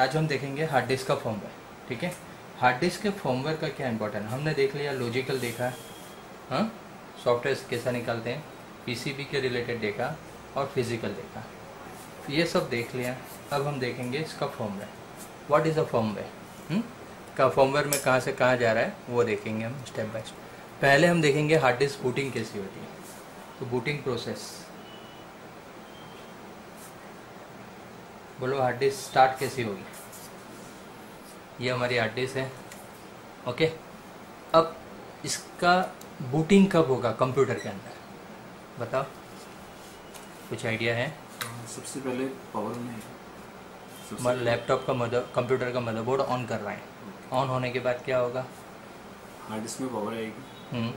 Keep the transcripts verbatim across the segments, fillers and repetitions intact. आज हम देखेंगे हार्ड डिस्क का फर्मवेयर। ठीक है, हार्ड डिस्क के फर्मवेयर का क्या इंपॉर्टेंट है। हमने देख लिया लॉजिकल देखा है, हाँ सॉफ्टवेयर कैसा निकालते हैं, पीसीबी के रिलेटेड देखा और फिजिकल देखा, ये सब देख लिया। अब हम देखेंगे इसका firmware, what is a firmware का, फर्मवेयर में कहाँ से कहाँ जा रहा है वो देखेंगे हम स्टेप बाय स्टेप। पहले हम देखेंगे हार्ड डिस्क बूटिंग कैसी होती है। तो बूटिंग प्रोसेस बोलो, हार्ड डिस्क स्टार्ट कैसी होगी। ये हमारी हार्ड डिस्क है, ओके। अब इसका बूटिंग कब होगा कंप्यूटर के अंदर, बताओ कुछ आइडिया है। सबसे पहले पावर में मतलब लैपटॉप का मदर कंप्यूटर का मदरबोर्ड ऑन कर रहे हैं, ऑन होने के बाद क्या होगा, हार्ड डिस्क में पावर आएगी।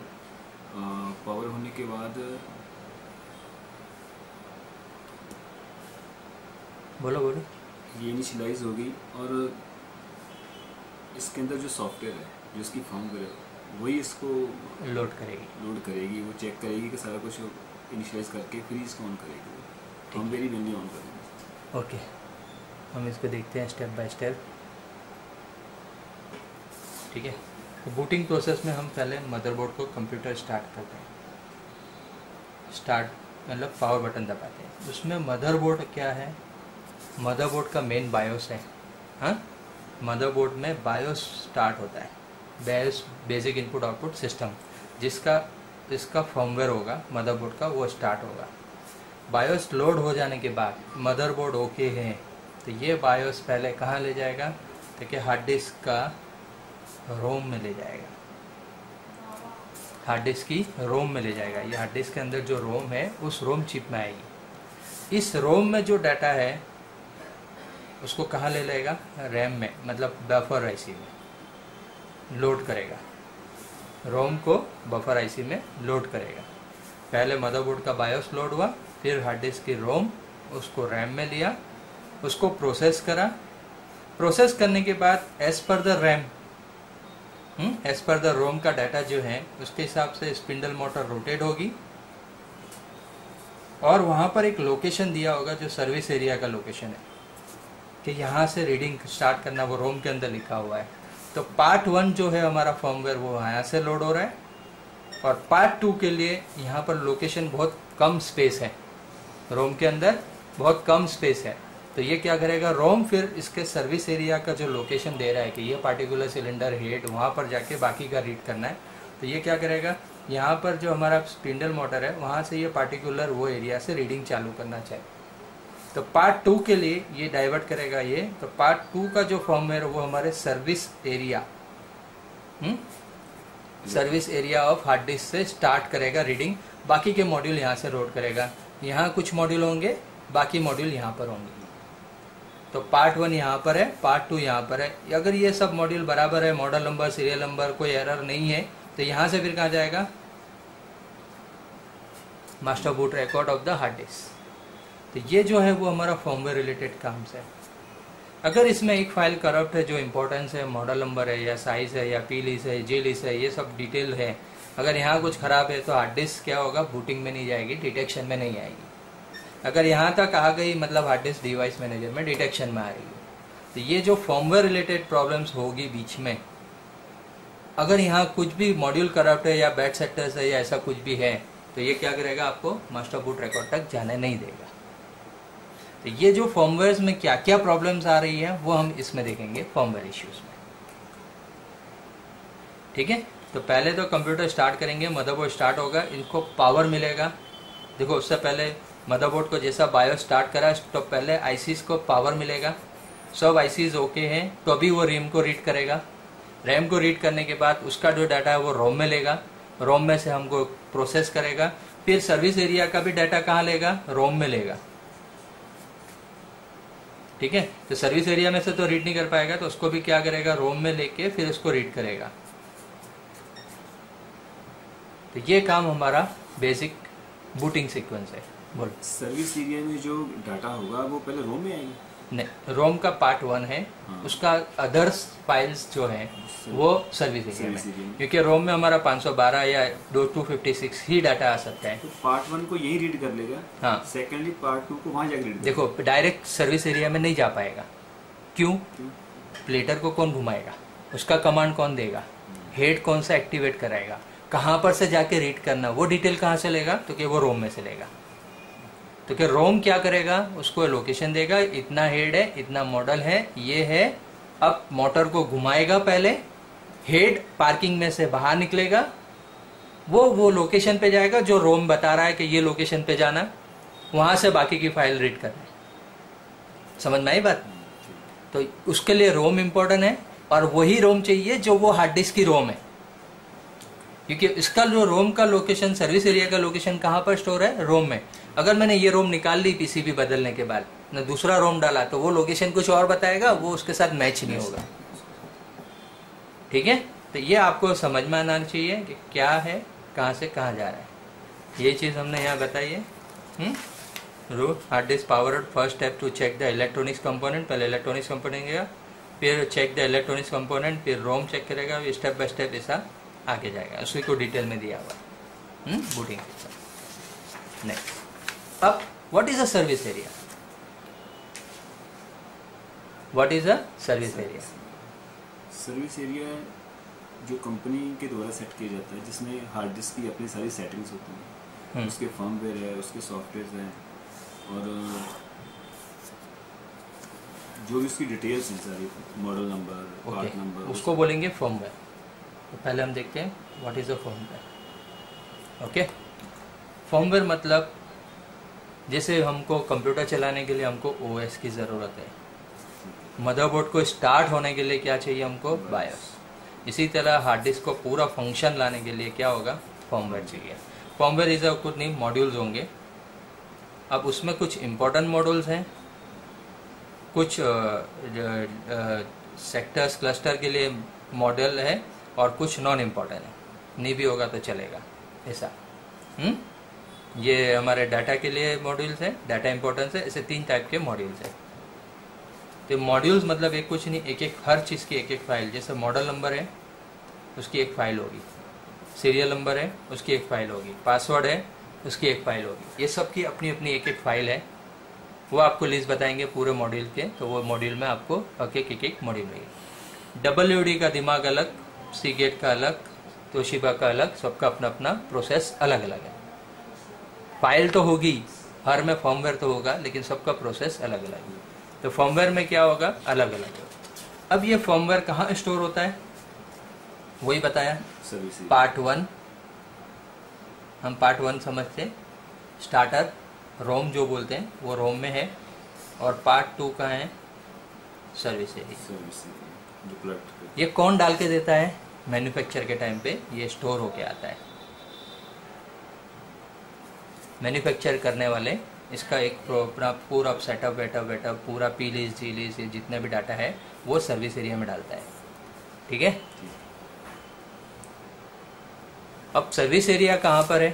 पावर होने के बाद बोलो बोलो ये इनिशियलाइज होगी और इसके अंदर जो सॉफ्टवेयर है जो इसकी फर्मवेयर है वही इसको लोड करेगी लोड करेगी वो चेक करेगी कि सारा कुछ इनिशियलाइज करके फिर इसको ऑन करेगी, फर्मवेयर ही मेनली ऑन करेगी। ओके, हम इसको देखते हैं स्टेप बाय स्टेप। ठीक है, तो बूटिंग प्रोसेस में हम पहले मदरबोर्ड को कंप्यूटर स्टार्ट करते हैं, स्टार्ट मतलब पावर बटन दबाते हैं। उसमें मदरबोर्ड क्या है, मदरबोर्ड का मेन बायोस है, हाँ मदरबोर्ड में बायोस स्टार्ट होता है, BIOS basic input output system, जिसका जिसका फर्मवेयर होगा मदरबोर्ड का वो स्टार्ट होगा। बायोस लोड हो जाने के बाद मदरबोर्ड ओके है तो ये बायोस पहले कहाँ ले जाएगा, देखिए हार्ड डिस्क का रोम में ले जाएगा, हार्ड डिस्क की रोम में ले जाएगा। ये हार्ड डिस्क के अंदर जो रोम है उस रोम चिप में आएगी। इस रोम में जो डाटा है उसको कहाँ ले लेगा, रैम में मतलब बफर आईसी में लोड करेगा, रोम को बफर आईसी में लोड करेगा। पहले मदरबोर्ड का बायोस लोड हुआ, फिर हार्ड डिस्क की रोम उसको रैम में लिया, उसको प्रोसेस करा। प्रोसेस करने के बाद as per the RAM as per the ROM का डाटा जो है उसके हिसाब से स्पिंडल मोटर रोटेट होगी और वहाँ पर एक लोकेशन दिया होगा जो सर्विस एरिया का लोकेशन है कि यहाँ से रीडिंग स्टार्ट करना, वो रोम के अंदर लिखा हुआ है। तो पार्ट वन जो है हमारा फर्मवेयर वो यहाँ से लोड हो रहा है और पार्ट टू के लिए यहाँ पर लोकेशन बहुत कम स्पेस है, रोम के अंदर बहुत कम स्पेस है। तो ये क्या करेगा, रोम फिर इसके सर्विस एरिया का जो लोकेशन दे रहा है कि ये पार्टिकुलर सिलेंडर हेड वहाँ पर जाके बाकी का रीड करना है, तो ये क्या करेगा, यहाँ पर जो हमारा स्पिंडल मोटर है वहाँ से ये पार्टिकुलर वो एरिया से रीडिंग चालू करना चाहिए। तो पार्ट टू के लिए ये डाइवर्ट करेगा ये, तो पार्ट टू का जो फर्मवेयर वो हमारे service area service area of hard disk से स्टार्ट करेगा रीडिंग, बाकी के मॉड्यूल यहाँ से लोड करेगा। यहाँ कुछ मॉड्यूल होंगे, बाकी मॉड्यूल यहाँ पर होंगे। तो पार्ट वन यहाँ पर है, पार्ट टू यहाँ पर है। अगर ये सब मॉड्यूल बराबर है, मॉडल नंबर सीरियल नंबर कोई एरर नहीं है, तो यहाँ से फिर कहाँ जाएगा, master boot record of the hard disk. तो ये जो है वो हमारा फर्मवेयर रिलेटेड काम है। अगर इसमें एक फाइल करप्ट है जो इम्पोर्टेंस है, मॉडल नंबर है या साइज है या पी लिस्ट है जे लिस्ट है ये सब डिटेल है, अगर यहाँ कुछ खराब है तो हार्ड डिस्क क्या होगा, बूटिंग में नहीं जाएगी, डिटेक्शन में नहीं आएगी। अगर यहाँ तक आ गई मतलब हार्ड डिस्क डिवाइस मैनेजर में डिटेक्शन में आ रही है। तो ये जो फर्मवेयर रिलेटेड प्रॉब्लम्स होगी बीच में, अगर यहाँ कुछ भी मॉड्यूल करप्ट है या बैड सेक्टर्स है या ऐसा कुछ भी है, तो ये क्या करेगा, आपको मास्टर बूट रिकॉर्ड तक जाने नहीं देगा। तो ये जो फर्मवेयर में क्या क्या प्रॉब्लम्स आ रही है वो हम इसमें देखेंगे, फर्मवेयर इश्यूज में। ठीक है, तो पहले तो कंप्यूटर स्टार्ट करेंगे, मदरबोर्ड स्टार्ट होगा, इनको पावर मिलेगा। देखो उससे पहले मदरबोर्ड को जैसा बायो स्टार्ट करा तो पहले आईसीज को पावर मिलेगा, सब आईसीज ओके हैं तो अभी वो रैम को रीड करेगा। रैम को रीड करने के बाद उसका जो डाटा है वो रोम में लेगा, रोम में से हमको प्रोसेस करेगा, फिर सर्विस एरिया का भी डाटा कहाँ लेगा, रोम में लेगा। ठीक है, तो सर्विस एरिया में से तो रीड नहीं कर पाएगा तो उसको भी क्या करेगा, रोम में लेके फिर उसको रीड करेगा। तो ये काम हमारा बेसिक बूटिंग सीक्वेंस है। बोल, सर्विस एरिया में जो डाटा होगा वो पहले रोम में आएगा? नहीं, रोम का पार्ट वन है, हाँ। उसका अदर्स फाइल्स जो है वो सर्विस एरिया में, क्योंकि रोम में हमारा पाँच सौ बारह या दो सौ छप्पन ही डाटा आ सकता है। तो पार्ट वन को यही रीड कर लेगा, हाँ। सेकेंडली पार्ट टू को वहाँ जाकर रीड, देखो डायरेक्ट सर्विस एरिया में नहीं जा पाएगा, क्यों? प्लेटर को कौन घुमाएगा, उसका कमांड कौन देगा, हेड कौन सा एक्टिवेट कराएगा, कहां पर से जाके रीड करना, वो डिटेल कहां से लेगा? तो कि वो रोम में से लेगा। तो कि रोम क्या करेगा, उसको लोकेशन देगा, इतना हेड है, इतना मॉडल है, ये है। अब मोटर को घुमाएगा, पहले हेड पार्किंग में से बाहर निकलेगा, वो वो लोकेशन पे जाएगा जो रोम बता रहा है कि ये लोकेशन पे जाना, वहां से बाकी की फाइल रीड करना। समझ में आई बात? तो उसके लिए रोम इम्पोर्टेंट है, और वही रोम चाहिए जो वो हार्ड डिस्क की रोम है, क्योंकि इसका जो रोम का लोकेशन, सर्विस एरिया का लोकेशन कहाँ पर स्टोर है? रोम में। अगर मैंने ये रोम निकाल ली पीसीबी बदलने के बाद, ना दूसरा रोम डाला, तो वो लोकेशन कुछ और बताएगा, वो उसके साथ मैच नहीं होगा। ठीक है, तो ये आपको समझ में आना चाहिए कि क्या है, कहाँ से कहाँ जा रहा है। ये चीज़ हमने यहाँ बताई है। Root hard disk power out, first step to check the electronics component, पहले इलेक्ट्रॉनिक्स कंपोनेंट गया, फिर चेक द इलेक्ट्रॉनिक्स कंपोनेंट, फिर रोम चेक करेगा, स्टेप बाय स्टेप ऐसा आगे जाएगा। उसी को डिटेल में दिया हुआ बूटिंग के साथ। नेक्स्ट, अब what is a service area? What is a service area? Service area जो कंपनी के द्वारा सेट किया जाता है, जिसमें हार्ड डिस्क की अपनी सारी सेटिंग्स होती हैं, हुँ. उसके फर्मवेयर है, उसके सॉफ्टवेयर हैं, और जो भी उसकी डिटेल्स हैं सारी, मॉडल नंबर, पार्ट नंबर, उसको बोलेंगे फर्मवेयर। तो पहले हम देखते हैं what is a firmware. Okay, firmware मतलब जैसे हमको कंप्यूटर चलाने के लिए हमको ओएस की ज़रूरत है, मदरबोर्ड को स्टार्ट होने के लिए क्या चाहिए हमको? बायोस। इसी तरह हार्ड डिस्क को पूरा फंक्शन लाने के लिए क्या होगा? फर्मवेयर चाहिए। फर्मवेयर इज कुछ नहीं, मॉड्यूल्स होंगे। अब उसमें कुछ इम्पोर्टेंट मॉड्यूल्स हैं, कुछ सेक्टर्स क्लस्टर के लिए मॉडल है, और कुछ नॉन इम्पोर्टेंट है, नहीं भी होगा तो चलेगा ऐसा। हम्म ये हमारे डाटा के लिए मॉड्यूल्स है, डाटा इम्पोर्टेंस है, ऐसे तीन टाइप के मॉड्यूल्स है। तो मॉड्यूल्स मतलब एक कुछ नहीं, एक एक हर चीज़ की एक एक फाइल, जैसे मॉडल नंबर है उसकी एक फाइल होगी, सीरियल नंबर है उसकी एक फाइल होगी, पासवर्ड है उसकी एक फाइल होगी, ये सब की अपनी अपनी एक एक फाइल है। वो आपको लिस्ट बताएंगे पूरे मॉड्यूल के, तो वो मॉड्यूल में आपको एक एक एक मॉड्यूल मिलेगी। डब्ल्यू डी का दिमाग अलग, सी गेट का अलग, तोशिबा का अलग, सबका अपना अपना प्रोसेस अलग अलग है। फाइल तो होगी हर में, फॉर्मवेयर तो होगा, लेकिन सबका प्रोसेस अलग अलग है। तो फर्मवेयर में क्या होगा? अलग अलग होगा। अब ये फर्मवेयर कहाँ स्टोर होता है? वही बताया पार्ट वन, हम पार्ट वन समझते हैं। स्टार्टर रोम जो बोलते हैं वो रोम में है, और पार्ट टू कहाँ है? Service area. ये कौन डाल के देता है? मैन्युफैक्चर के टाइम पे ये स्टोर होके आता है। मैन्युफैक्चर करने वाले इसका एक पूरा पूरा सेटअप वेटअप वेटअप पूरा पी लिस्ट जी लिस्ट जितना भी डाटा है वो सर्विस एरिया में डालता है। ठीक है, अब सर्विस एरिया कहाँ पर है?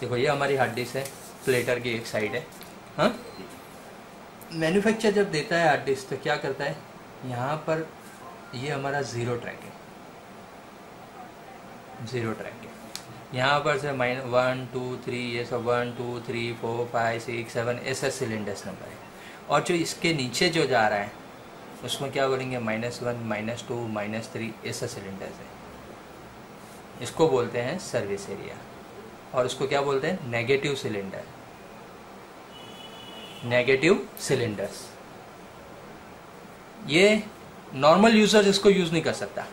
देखो ये हमारी हार्ड डिस्क है, प्लेटर की एक साइड है। हाँ, मैन्युफैक्चर जब देता है हार्ड डिस्क तो क्या करता है, यहाँ पर ये हमारा जीरो ट्रैक है, जीरो ट्रैक है, यहाँ पर से माइनस वन टू थ्री, ये सब one two three four five six seven ऐसा सिलेंडर्स नंबर है। और जो इसके नीचे जो जा रहा है उसमें क्या बोलेंगे? Minus one minus two minus three ऐसा सिलेंडर्स है। इसको बोलते हैं सर्विस एरिया, और इसको क्या बोलते हैं? Negative cylinder, negative cylinders. ये नॉर्मल यूज़र इसको यूज़ नहीं कर सकता।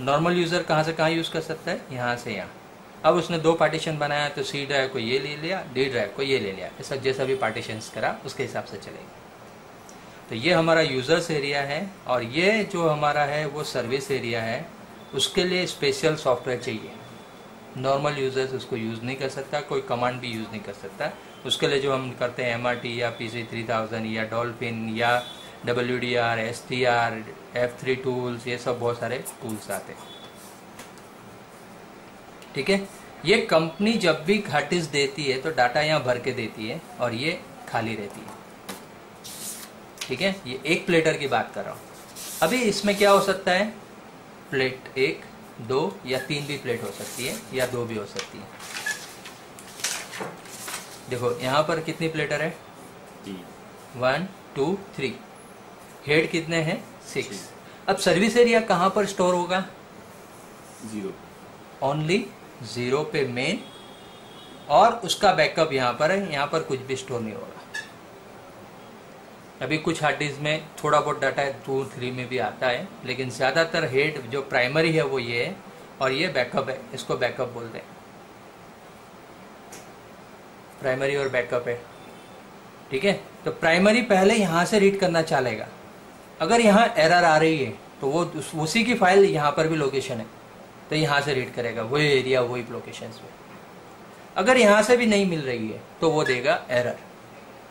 नॉर्मल यूज़र कहाँ से कहाँ यूज़ कर सकता है? यहाँ से यहाँ। अब उसने दो पार्टीशन बनाया तो सी ड्राइव को ये ले लिया, डी ड्राइव को ये ले लिया, ऐसा जैसा भी पार्टीशंस करा उसके हिसाब से चलेगा। तो ये हमारा यूज़र्स एरिया है, और ये जो हमारा है वो सर्विस एरिया है। उसके लिए स्पेशल सॉफ्टवेयर चाहिए, नॉर्मल यूज़र्स उसको यूज़ नहीं कर सकता, कोई कमांड भी यूज़ नहीं कर सकता। उसके लिए जो हम करते हैं एम आर टी या पी सी थ्री थाउजेंड या डॉल्फिन या W D R, S T R, F three tools, ये सब बहुत सारे टूल्स आते हैं। ठीक है, ये कंपनी जब भी हार्ड डिस्क देती है तो डाटा यहाँ भर के देती है और ये खाली रहती है। ठीक है, ये एक प्लेटर की बात कर रहा हूँ। अभी इसमें क्या हो सकता है? प्लेट एक, दो या तीन भी प्लेट हो सकती है, या दो भी हो सकती है। देखो यहाँ पर कितनी प्लेटर है, वन टू थ्री, हेड कितने हैं, सिक्स। अब सर्विस एरिया कहाँ पर स्टोर होगा, जीरो, ओनली जीरो पे मेन, और उसका बैकअप यहाँ पर है, यहाँ पर कुछ भी स्टोर नहीं होगा। अभी कुछ हार्ड डिस्क में थोड़ा बहुत डाटा है, टू थ्री में भी आता है, लेकिन ज्यादातर हेड जो प्राइमरी है वो ये है और ये बैकअप है, इसको बैकअप बोलते हैं, प्राइमरी और बैकअप है। ठीक है, तो प्राइमरी पहले यहाँ से रीड करना चलेगा, अगर यहाँ एरर आ रही है तो वो उसी की फाइल यहाँ पर भी लोकेशन है तो यहाँ से रीड करेगा, वही एरिया वही लोकेशन में। अगर यहाँ से भी नहीं मिल रही है तो वो देगा एरर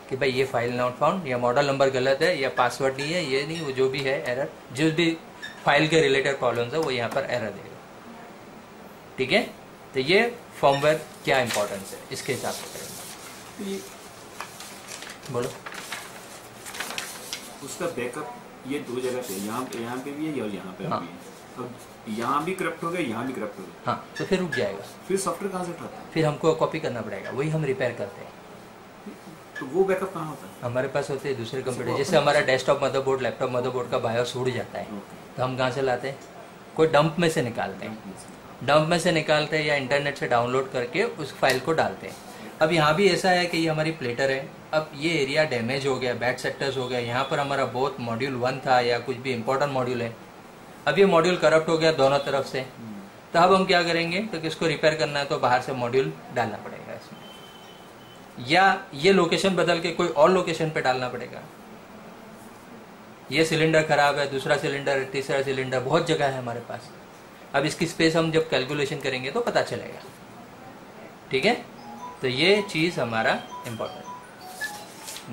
कि भाई ये फाइल नॉट फाउंड, या मॉडल नंबर गलत है, या पासवर्ड नहीं है, ये नहीं वो जो भी है एरर, जिस भी फाइल के रिलेटेड प्रॉब्लम्स है वो यहाँ पर एरर देगा। ठीक है, तो ये फर्मवेयर क्या इंपॉर्टेंस है इसके हिसाब से करेंगे। बोलो उसका बैकअप ये दो जगह पे, यहाँ यहाँ पे भी है और यहाँ पे हाँ। भी है, अब यहाँ भी करप्ट हो गया, यहाँ भी करप्ट हो गया, हाँ तो फिर रुक जाएगा, फिर सॉफ्टवेयर कहाँ से उठाता है, फिर हमको कॉपी करना पड़ेगा, वही हम रिपेयर करते हैं। तो वो बैकअप कहाँ होता है, हमारे पास होते हैं दूसरे कंप्यूटर, जैसे हमारा डेस्कटॉप मदरबोर्ड, लैपटॉप मदरबोर्ड का बायोस उड़ जाता है तो हम कहाँ से लाते हैं, कोई डंप में से निकालते हैं, डंप में से निकालते हैं या इंटरनेट से डाउनलोड करके उस फाइल को डालते हैं। अब यहाँ भी ऐसा है कि ये हमारी प्लेटर है, अब ये एरिया डैमेज हो गया, बैड सेक्टर्स हो गया, यहाँ पर हमारा बहुत मॉड्यूल वन था या कुछ भी इम्पोर्टेंट मॉड्यूल है, अब ये मॉड्यूल करप्ट हो गया दोनों तरफ से, तो अब हम क्या करेंगे, तो किसको रिपेयर करना है तो बाहर से मॉड्यूल डालना पड़ेगा इसमें, या ये लोकेशन बदल के कोई और लोकेशन पर डालना पड़ेगा। ये सिलेंडर खराब है, दूसरा सिलेंडर, तीसरा सिलेंडर, बहुत जगह है हमारे पास, अब इसकी स्पेस हम जब कैलकुलेशन करेंगे तो पता चलेगा। ठीक है, तो ये चीज हमारा इम्पोर्टेंट।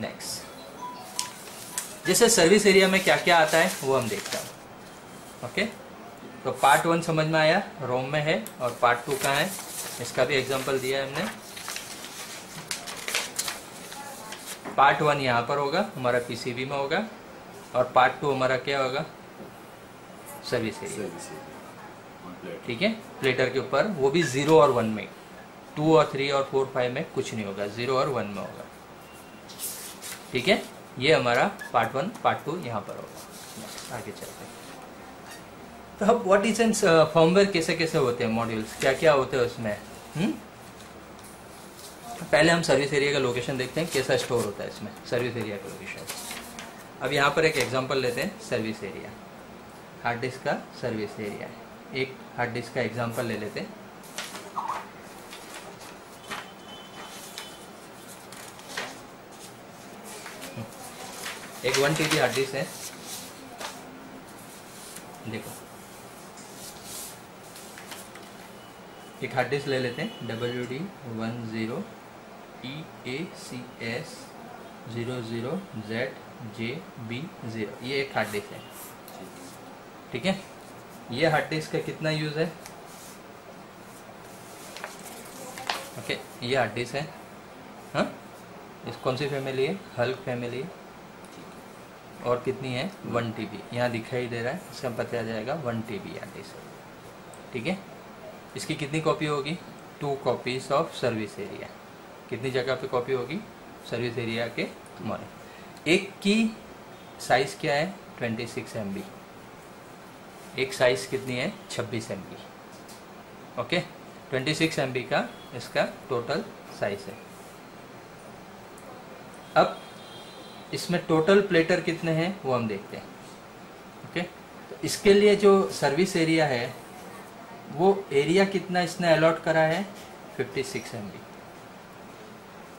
नेक्स्ट, जैसे सर्विस एरिया में क्या क्या आता है वो हम देखते हैं। ओके, तो पार्ट वन समझ में आया, रोम में है, और पार्ट टू कहाँ है इसका भी एग्जांपल दिया है हमने। पार्ट वन यहाँ पर होगा, हमारा पीसीबी में होगा, और पार्ट टू हमारा क्या होगा, सर्विस एरिया। ठीक है, प्लेटर के ऊपर, वो भी जीरो और वन में, टू और थ्री और फोर फाइव में कुछ नहीं होगा, जीरो और वन में होगा। ठीक है, ये हमारा पार्ट वन, पार्ट टू यहाँ पर होगा। आगे चलते हैं, तो अब व्हाट इज इन फर्मवेयर, कैसे कैसे होते हैं मॉड्यूल्स, क्या क्या होते हैं उसमें। हुँ? पहले हम सर्विस एरिया का लोकेशन देखते हैं कैसा स्टोर होता है इसमें, सर्विस एरिया का लोकेशन। अब यहाँ पर एक एग्जाम्पल लेते हैं, सर्विस एरिया, हार्ड डिस्क का सर्विस एरिया है, एक हार्ड डिस्क का एग्जांपल ले लेते हैं। एक वन टीबी हार्ड डिस्क है, देखो एक हार्ड डिस्क ले लेते हैं, W D one zero E A C S zero zero Z J B zero, ये एक हार्ड डिस्क है। ठीक है, ये हार्ड डिस्क का कितना यूज है, ओके okay, ये हार्ड डिस्क है, हाँ इस कौन सी फैमिली है, हल्क फैमिली, और कितनी है, वन टीबी, यहाँ दिखाई दे रहा है, इसका पता जाएगा वन टीबी हार्ड डिस्क। ठीक है, इसकी कितनी कॉपी होगी, two copies of service area. कितनी जगह पे कॉपी होगी, सर्विस एरिया के तुम्हारे। एक की साइज क्या है, ट्वेंटी सिक्स एम बी, एक साइज कितनी है, छब्बीस M B. Okay, twenty six M B का इसका टोटल साइज है। अब इसमें टोटल प्लेटर कितने हैं वो हम देखते हैं। ओके, तो इसके लिए जो सर्विस एरिया है वो एरिया कितना इसने अलॉट करा है, फिफ्टी सिक्स एम बी,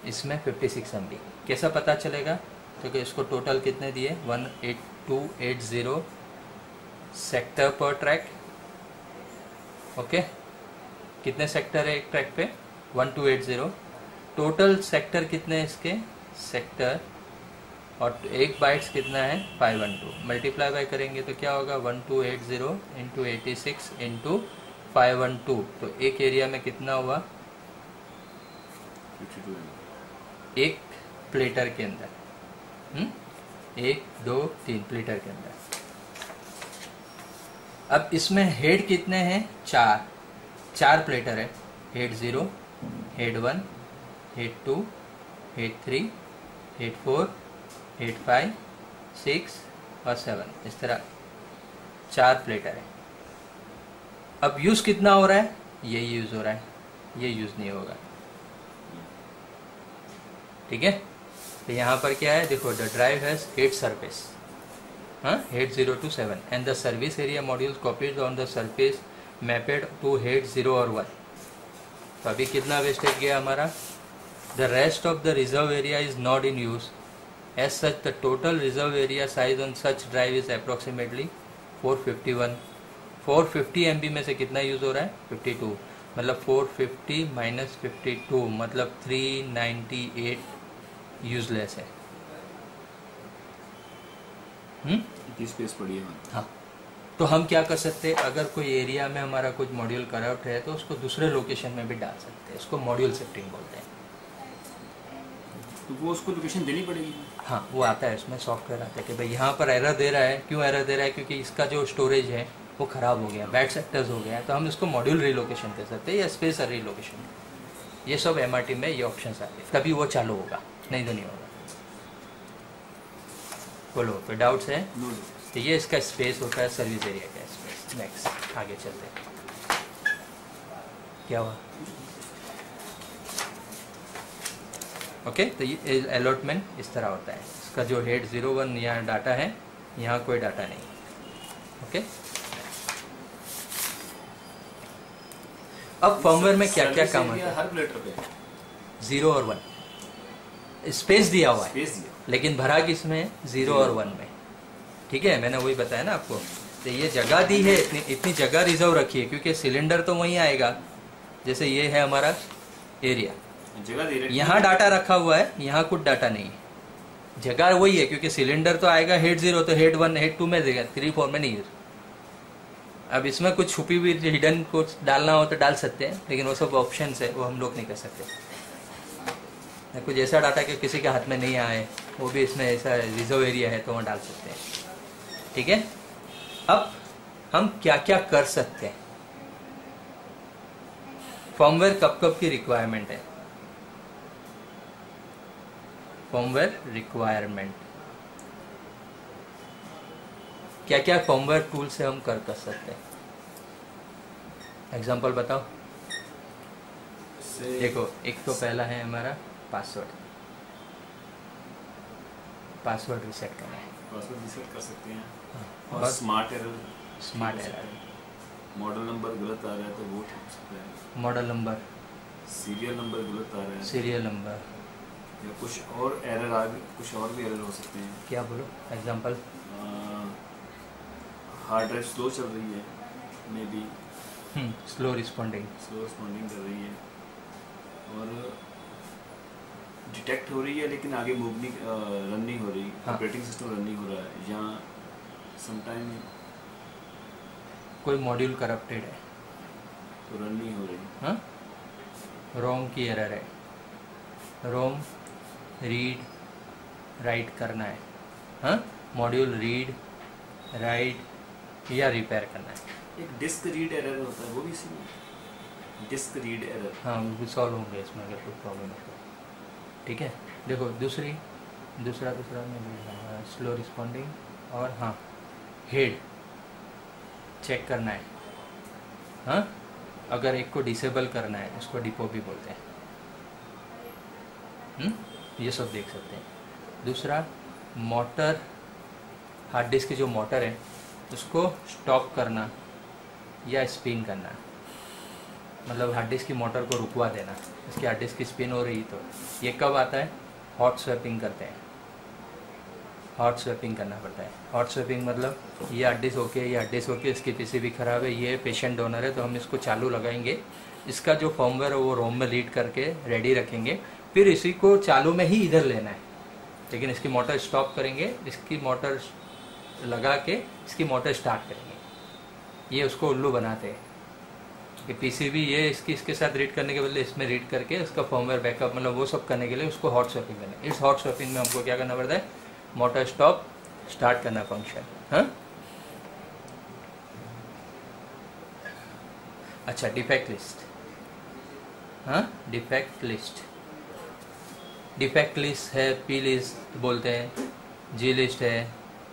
इसमें फिफ्टी सिक्स एम बी। कैसा पता चलेगा, क्योंकि इसको टोटल कितने दिए, one eight two eight zero sector पर ट्रैक। ओके, कितने सेक्टर है एक ट्रैक पे, one two eight zero, total sector कितने हैं इसके, सेक्टर, और एक बाइट्स कितना है, five one two, multiply by करेंगे तो क्या होगा, one two eight zero into eighty six into five one to, तो एक एरिया में कितना हुआ, एक प्लेटर के अंदर, हम्म एक दो तीन प्लेटर के अंदर। अब इसमें हेड कितने हैं, चार, चार प्लेटर है, head zero, head one, head two, eight three, eight four, eight five, six और सेवन, इस तरह चार प्लेटर है। अब यूज़ कितना हो रहा है, ये यूज़ हो रहा है, ये यूज़ नहीं होगा, ठीक है। तो यहाँ पर क्या है, देखो the drive has eight surface, हाँ head zero two seven and the service area module copies on the surface mapped to head zero और वन। तो अभी कितना वेस्टेज गया हमारा, the rest of the reserve area is not in use as such the total reserve area size on such drive is approximately four fifty one. Four fifty MB में से कितना use हो रहा है, फिफ्टी टू, मतलब four fifty minus fifty two मतलब three ninety eight useless है। Hmm, space पड़ी है। हाँ, तो हम क्या कर सकते हैं, अगर कोई एरिया में हमारा कुछ मॉड्यूल करप्ट है तो उसको दूसरे लोकेशन में भी डाल सकते हैं, इसको मॉड्यूल शिफ्टिंग बोलते हैं। तो वो उसको लोकेशन देनी पड़ेगी। हाँ, वो आता है, उसमें सॉफ्टवेयर आता है कि भाई यहाँ पर एरर दे रहा है, क्यों एरर दे रहा है, क्योंकि इसका जो स्टोरेज है वो ख़राब हो गया, बैड सेक्टर्स हो गया, तो हम इसको मॉड्यूल रिलोकेशन कर सकते हैं या स्पेस रिलोकेशन, ये सब एमआरटी में ये ऑप्शन आते हैं, तभी वो चालू होगा, नहीं तो नहीं होगा। बोलो, तो डाउट्स है? तो ये इसका स्पेस होता है, सर्विस एरिया का स्पेस। नेक्स्ट आगे चलते हैं, क्या हुआ? ओके okay, तो ये अलॉटमेंट इस तरह होता है, इसका जो हेड जीरो वन यहाँ डाटा है, यहाँ कोई डाटा नहीं। Okay okay? अब फर्मवेयर में क्या क्या काम होता है, हर प्लेटर पे जीरो और वन स्पेस दिया हुआ है, लेकिन भरा किसमें है, जीरो और वन में, ठीक है। मैंने वही बताया ना आपको, तो ये जगह दी है, इतनी इतनी जगह रिजर्व रखी है, क्योंकि सिलेंडर तो वहीं आएगा, जैसे ये है हमारा एरिया, यहाँ डाटा रखा हुआ है, यहाँ कुछ डाटा नहीं है, जगह वही है, क्योंकि सिलेंडर तो आएगा हेड जीरो, तो हेड वन हेड टू में देगा, थ्री फोर में नहीं। अब इसमें कुछ छुपी हुई हिडन कुछ डालना हो तो डाल सकते हैं, लेकिन वो सब ऑप्शंस है, वो हम लोग नहीं कर सकते। कुछ ऐसा डाटा कि किसी के हाथ में नहीं आए, वो भी इसमें ऐसा रिजर्व एरिया है तो वहाँ डाल सकते हैं, ठीक है। अब हम क्या क्या कर सकते हैं, फर्मवेयर कब कब की रिक्वायरमेंट है, फर्मवेयर रिक्वायरमेंट क्या क्या फर्मवेयर टूल से हम कर कर सकते हैं, एग्जांपल बताओ। देखो एक तो पहला है हमारा पासवर्ड, पासवर्ड रिसेट करना है, पासवर्ड रिसेट कर सकते हैं। हाँ। और smart error, smart error, model number गलत आ रहा है तो वो ठीक सकता है, मॉडल नंबर, सीरियल नंबर गलत आ रहा है, सीरियल नंबर या कुछ और एरर आ गई, कुछ और भी एरर हो सकते हैं। क्या बोलो एग्जांपल, हार्ड ड्राइव स्लो चल रही है, maybe slow responding slow responding कर रही है, और डिटेक्ट हो रही है लेकिन आगे मूव नहीं, रन नहीं हो रही, ऑपरेटिंग सिस्टम रन नहीं हो रहा है, या समटाइम कोई मॉड्यूल करप्टेड है तो रन नहीं हो रही, रोम की एरर है, रोम रीड राइट करना है, हाँ मॉड्यूल रीड राइट या रिपेयर करना है। एक डिस्क रीड एरर होता है, वो भी इसी में, डिस्क रीड एरर, हाँ वो भी सॉल्व होंगे इसमें अगर कोई प्रॉब्लम होता है, ठीक है। देखो दूसरी दूसरा दूसरा में स्लो रिस्पॉन्डिंग और हाँ हेड चेक करना है, हाँ अगर एक को डिसेबल करना है उसको डिपो भी बोलते हैं, हम्म ये सब देख सकते हैं। दूसरा मोटर, हार्ड डिस्क की जो मोटर है उसको स्टॉप करना या स्पिन करना, मतलब हार्ड डिस्क की मोटर को रुकवा देना, इसकी हार्ड डिस्क की स्पिन हो रही, तो ये कब आता है, हॉट स्वैपिंग करते हैं, हॉट स्वैपिंग करना पड़ता है। हॉट स्वैपिंग मतलब ये हार्ड डिस्क होके ये हार्ड डिस्क होके इसकी पीसीबी खराब है, ये पेशेंट डोनर है, तो हम इसको चालू लगाएंगे, इसका जो फर्मवेयर है वो रोम में लीड करके रेडी रखेंगे, फिर इसी को चालू में ही इधर लेना है, लेकिन इसकी मोटर स्टॉप करेंगे, इसकी मोटर लगा के इसकी मोटर स्टार्ट करेंगे, ये उसको उल्लू बनाते हैं कि पीसीबी ये इसकी इसके साथ रीड करने के बदले इसमें रीड करके उसका फर्मवेयर बैकअप, मतलब वो सब करने के लिए उसको हॉट स्वैपिंग करना है। इस हॉट स्वैपिंग में हमको क्या करना पड़ता है, मोटर स्टॉप स्टार्ट करना फंक्शन। हाँ अच्छा, डिफेक्ट लिस्ट, हाँ डिफेक्ट लिस्ट डिफेक्ट लिस्ट है, पी लिस्ट बोलते हैं, जी लिस्ट है,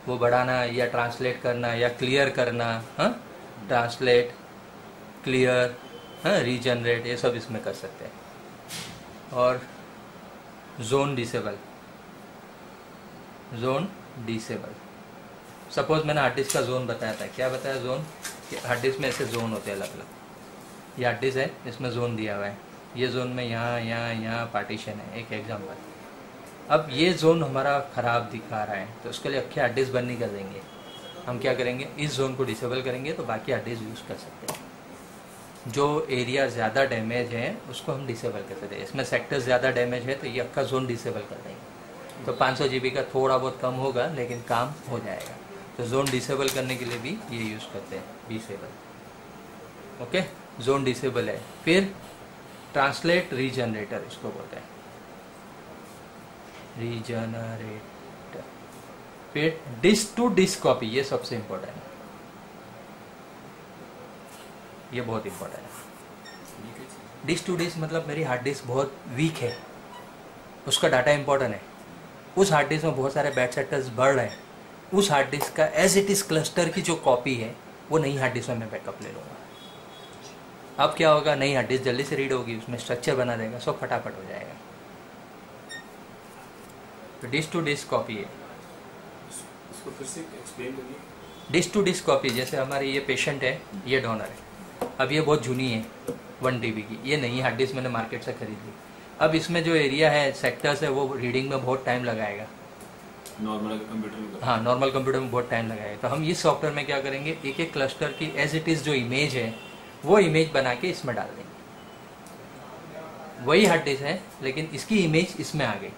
वो बढ़ाना या ट्रांसलेट करना या क्लियर करना, हाँ ट्रांसलेट, क्लियर, हाँ रीजनरेट, ये सब इसमें कर सकते हैं। और zone disable, zone disable, suppose मैंने हार्ड डिस्क का जोन बताया था, क्या बताया जोन, कि हार्ड डिस्क में ऐसे जोन होते हैं अलग अलग, ये हार्ड डिस्क है इसमें जोन दिया हुआ है, ये जोन में यहाँ यहाँ यहाँ पार्टीशन है, एक एग्जाम्पल। अब ये जोन हमारा ख़राब दिखा रहा है तो उसके लिए अक्खे हार्ड डिस्क बंद नहीं कर देंगे, हम क्या करेंगे इस जोन को डिसेबल करेंगे तो बाकी हार्ड डिस्क यूज़ कर सकते हैं। जो एरिया ज़्यादा डैमेज है उसको हम डिसेबल कर सकते हैं, इसमें सेक्टर्स ज़्यादा डैमेज है तो ये अक्खा जोन डिसेबल कर देंगे, तो पाँच सौ जी बी का थोड़ा बहुत कम होगा लेकिन काम हो जाएगा। तो जोन डिसेबल करने के लिए भी ये यूज़ करते हैं, डिसेबल। ओके, जोन डिसेबल है। फिर ट्रांसलेट रीजनरेटर इसको बोलते हैं, रीजनरेटर। फिर डिस्क टू डिस्क कॉपी, ये सबसे इम्पोर्टेंट है, ये बहुत इम्पोर्टेंट है। डिस्क टू डिस्क मतलब मेरी हार्ड डिस्क बहुत वीक है, उसका डाटा इम्पोर्टेंट है, उस हार्ड डिस्क में बहुत सारे बैड सेक्टर्स बढ़ रहे हैं, उस हार्ड डिस्क का एज इट इज क्लस्टर की जो कॉपी है वो नई हार्ड डिस्क में मैं बैकअप ले लूँगा। अब क्या होगा, नई हार्ड डिस्क जल्दी से रीड होगी, उसमें स्ट्रक्चर बना देगा, सब फटाफट हो जाएगा। तो डिस्क टू डिस्क कॉपी है, इसको फिर से एक्सप्लेन करिए। डिस्क टू डिस्क कॉपी, जैसे हमारे ये पेशेंट है, ये डोनर है, अब ये बहुत जूनी है, वन टी बी की, ये नई हार्ड डिस्क मैंने मार्केट से खरीदी, अब इसमें जो एरिया है सेक्टर्स है वो रीडिंग में बहुत टाइम लगाएगा, नॉर्मल कंप्यूटर में, हाँ नॉर्मल कंप्यूटर में बहुत टाइम लगाएगा। तो हम इस सॉफ्टवेयर में क्या करेंगे, एक एक क्लस्टर की एज इट इज़ जो इमेज है वो इमेज बना के इसमें डाल देंगे। वही हार्ड डिस्क है लेकिन इसकी इमेज इसमें आ गई,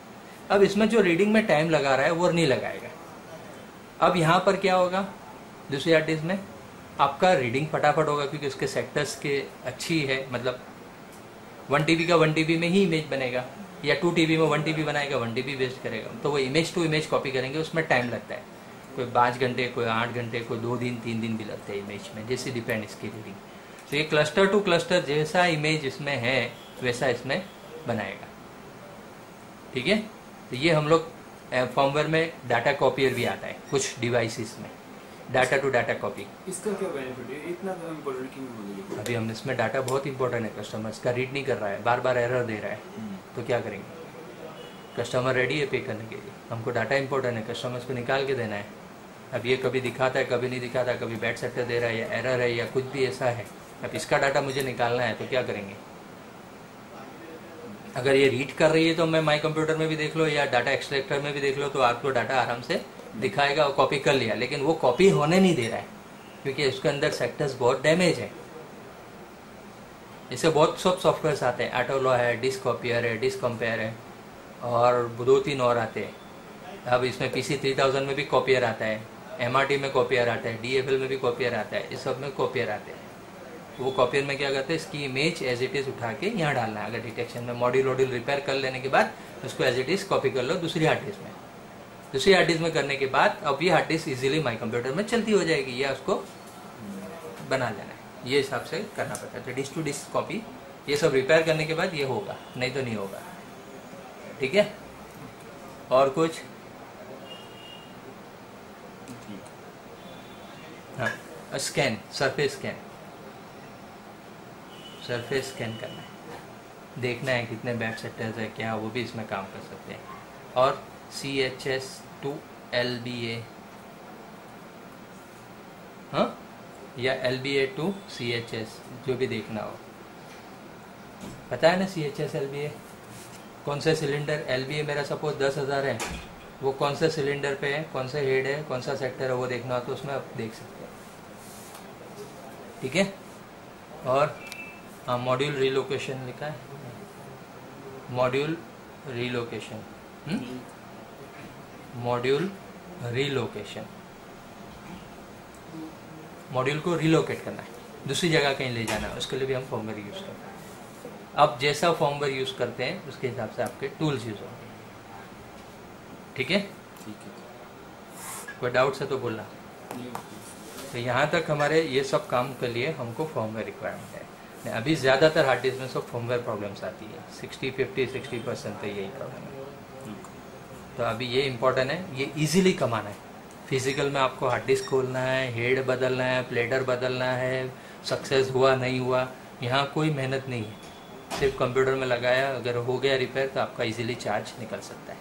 अब इसमें जो रीडिंग में टाइम लगा रहा है वो नहीं लगाएगा। अब यहाँ पर क्या होगा, दूसरी हार्ड डिस्क में आपका रीडिंग फटाफट होगा क्योंकि उसके सेक्टर्स के अच्छी है, मतलब वन टी बी का वन टी बी में ही इमेज बनेगा, या टू टी बी में वन टी बी बनाएगा, वन टी बी वेस्ट करेगा, तो वो इमेज टू इमेज कॉपी करेंगे, उसमें टाइम लगता है, कोई पाँच घंटे, कोई आठ घंटे, कोई दो दिन तीन दिन भी लगता है इमेज में, जैसे डिपेंड इसकी रीडिंग। तो ये क्लस्टर टू क्लस्टर जैसा इमेज इसमें है वैसा इसमें बनाएगा, ठीक है। तो ये हम लोग फॉर्मवेयर में डाटा कॉपियर भी आता है कुछ डिवाइसेस में, डाटा टू डाटा कॉपी। इसका क्या बेनिफिट है, इतना इम्पोर्टेंट क्यों? अभी हमने इसमें डाटा बहुत इंपॉर्टेंट है, कस्टमर इसका रीड नहीं कर रहा है, बार बार एरर दे रहा है, तो क्या करेंगे, कस्टमर रेडी है पे करने के लिए, हमको डाटा इंपॉर्टेंट है, कस्टमर को निकाल के देना है। अब ये कभी दिखाता है कभी नहीं दिखाता, कभी बैड सेक्टर दे रहा है या एरर है या कुछ भी ऐसा है, अब इसका डाटा मुझे निकालना है तो क्या करेंगे, अगर ये रीड कर रही है तो मैं माई कंप्यूटर में भी देख लो या डाटा एक्सट्रैक्टर में भी देख लो, तो आपको डाटा आराम से दिखाएगा और कॉपी कर लिया, लेकिन वो कॉपी होने नहीं दे रहा है क्योंकि उसके अंदर सेक्टर्स बहुत डैमेज है। इससे बहुत सब सॉफ्टवेयर्स आते हैं, आटोलो है, डिस्क कॉपियर है, डिस्क कंपेयर है, और दो तीन और आते हैं। अब इसमें पीसी तीन हज़ार में भी कॉपियर आता है, एमआरटी में कॉपियर आता है, डीएफएल में भी कॉपियर आता है, इस सब में कॉपियर आते हैं। वो कॉपियर में क्या करते हैं, इसकी इमेज एज इट इज़ उठा के यहाँ डालना है, अगर डिटेक्शन में मॉड्यूल वॉड्यूल रिपेयर कर लेने के बाद उसको एज इट इज़ कॉपी कर लो दूसरी हार्ड डिस्क में, दूसरी हार्ड डिस्क में करने के बाद अब ये hard disk easily my computer में चलती हो जाएगी या उसको बना लेना है, ये हिसाब से करना पड़ता है। तो डिस्क टू डिस्क कॉपी ये सब रिपेयर करने के बाद ये होगा, नहीं तो नहीं होगा, ठीक है। और कुछ, हाँ scan, surface scan, surface scan करना है, देखना है कितने बैड सेक्टर्स है क्या, वो भी इसमें काम कर सकते हैं। और C H S to L B A, हाँ या L B A to C H S, जो भी देखना हो, पता है ना C H S L B A, कौन सा सिलेंडर, एल बी ए मेरा सपोज दस हज़ार है, वो कौन सा सिलेंडर पे है, कौन सा हेड है, कौन सा सेक्टर है, वो देखना हो तो उसमें आप देख सकते हैं, ठीक है। और मॉड्यूल रिलोकेशन लिखा है, module relocation, module relocation, module को रिलोकेट करना है, दूसरी जगह कहीं ले जाना है, उसके लिए भी हम फॉर्मवेयर यूज़ करते हैं। आप जैसा फॉर्मवेयर यूज़ करते हैं उसके हिसाब से आपके टूल्स यूज़ होंगे, ठीक है। कोई डाउट्स है तो बोलना। तो यहाँ तक हमारे ये सब काम के लिए हमको फॉर्मवेयर रिक्वायरमेंट है। अभी ज़्यादातर हार्ड डिस्क में सब फॉर्मवेयर प्रॉब्लम्स आती है, सिक्सटी फिफ्टी सिक्सटी परसेंट तो यही प्रॉब्लम है। तो अभी ये इम्पोर्टेंट है, ये इजीली कमाना है। फिजिकल में आपको हार्ड डिस्क खोलना है, हेड बदलना है, प्लेटर बदलना है, सक्सेस हुआ नहीं हुआ, यहाँ कोई मेहनत नहीं है, सिर्फ कंप्यूटर में लगाया, अगर हो गया रिपेयर तो आपका इजीली चार्ज निकल सकता है।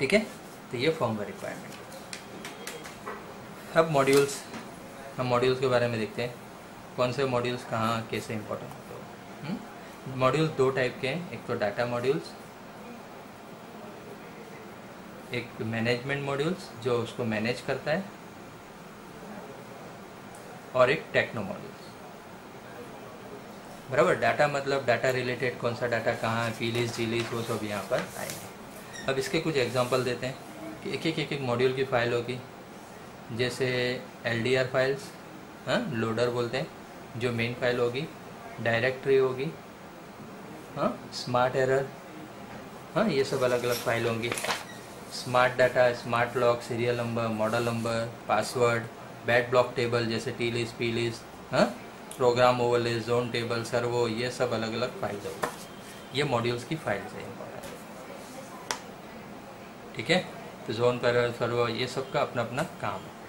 ठीक है, तो ये फर्मवेयर रिक्वायरमेंट। अब मॉड्यूल्स, हम मॉड्यूल्स के बारे में देखते हैं कौन से मॉड्यूल्स कहाँ कैसे इम्पोर्टेंट होते हैं। मॉड्यूल्स दो टाइप के हैं, एक तो डाटा मॉड्यूल्स, एक मैनेजमेंट मॉड्यूल्स जो उसको मैनेज करता है, और एक टेक्नो मॉड्यूल्स। बराबर, डाटा मतलब डाटा रिलेटेड कौन सा डाटा कहाँ है, फीलिस जीलिस वो सब यहाँ पर आएंगे। अब इसके कुछ एग्जांपल देते हैं कि एक एक एक एक मॉड्यूल की फाइल होगी, जैसे एलडीआर फाइल्स, हाँ लोडर बोलते हैं, जो मेन फाइल होगी, डायरेक्टरी होगी, हाँ स्मार्ट एरर, हाँ ये सब अलग अलग फाइल होंगी। Smart data, smart lock, serial number, model number, password, bad block table जैसे टी लिस्ट, पी लिस्ट, हाँ program overlay, zone table, servo, ये सब अलग अलग फाइल्स होगी। ये मॉड्यूल्स की फाइल्स है। ठीक है, तो जोन पैरल, सर्वो, ये सब का अपना अपना काम है।